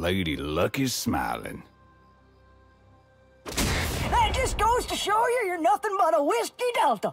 Lady Luck is smiling. That just goes to show you you're nothing but a whiskey delta.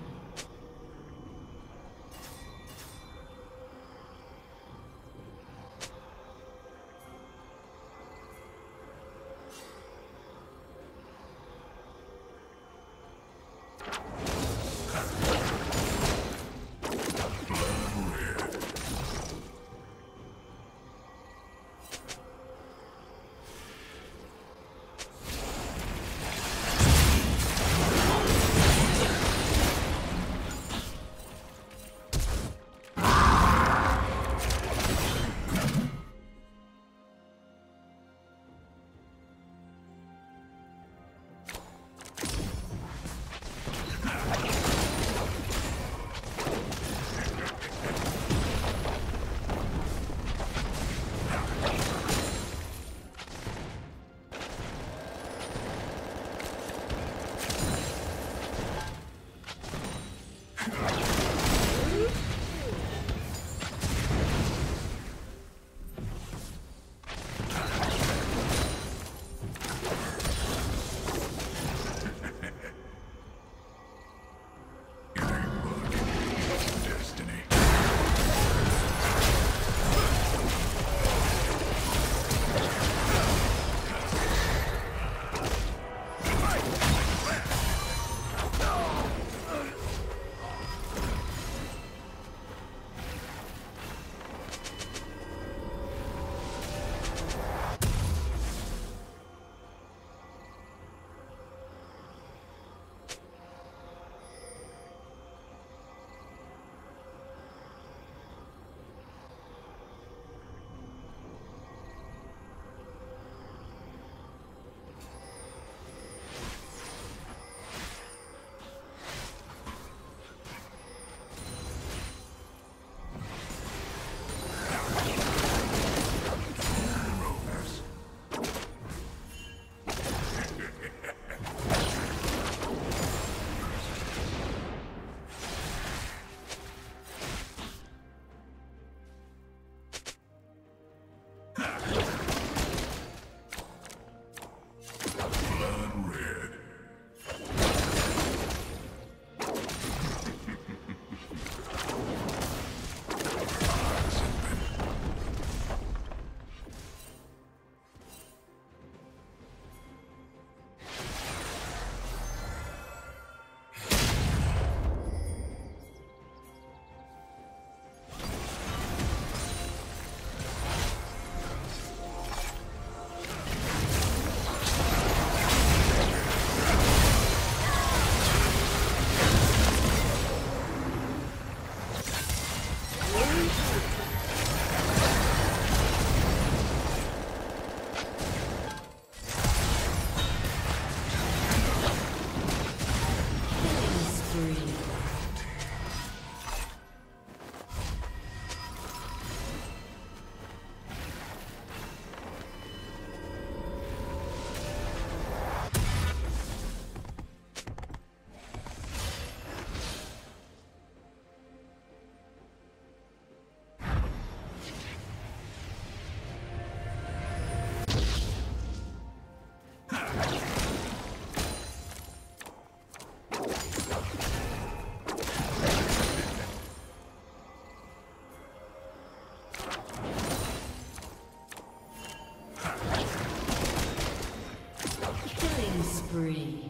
Spree.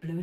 Blue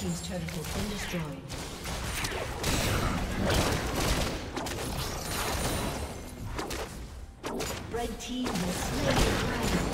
team's turret has been destroyed. Red team has slain the dragon.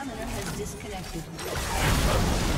summoner has disconnected.